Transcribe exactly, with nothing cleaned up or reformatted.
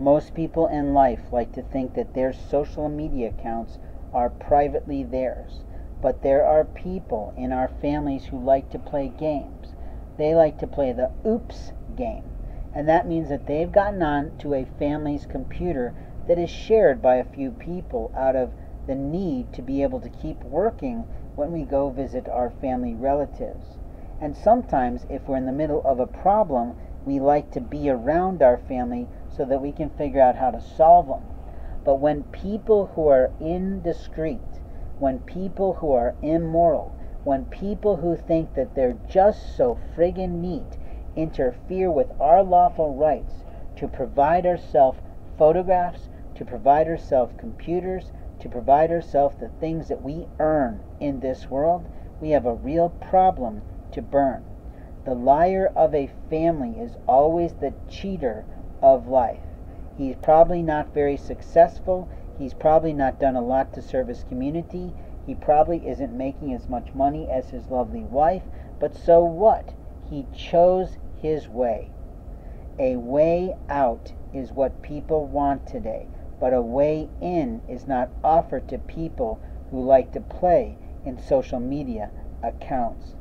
Most people in life like to think that their social media accounts are privately theirs, but there are people in our families who like to play games. They like to play the oops game, and that means that they've gotten on to a family's computer that is shared by a few people out of the need to be able to keep working when we go visit our family relatives. And sometimes, if we're in the middle of a problem, we like to be around our family so that we can figure out how to solve them. But when people who are indiscreet, when people who are immoral, when people who think that they're just so friggin' neat interfere with our lawful rights to provide ourselves photographs, to provide ourselves computers, to provide ourselves the things that we earn in this world, we have a real problem to burn. The liar of a family is always the cheater of life. He's probably not very successful. He's probably not done a lot to serve his community. He probably isn't making as much money as his lovely wife. But so what? He chose his way. A way out is what people want today, but a way in is not offered to people who like to play in social media accounts.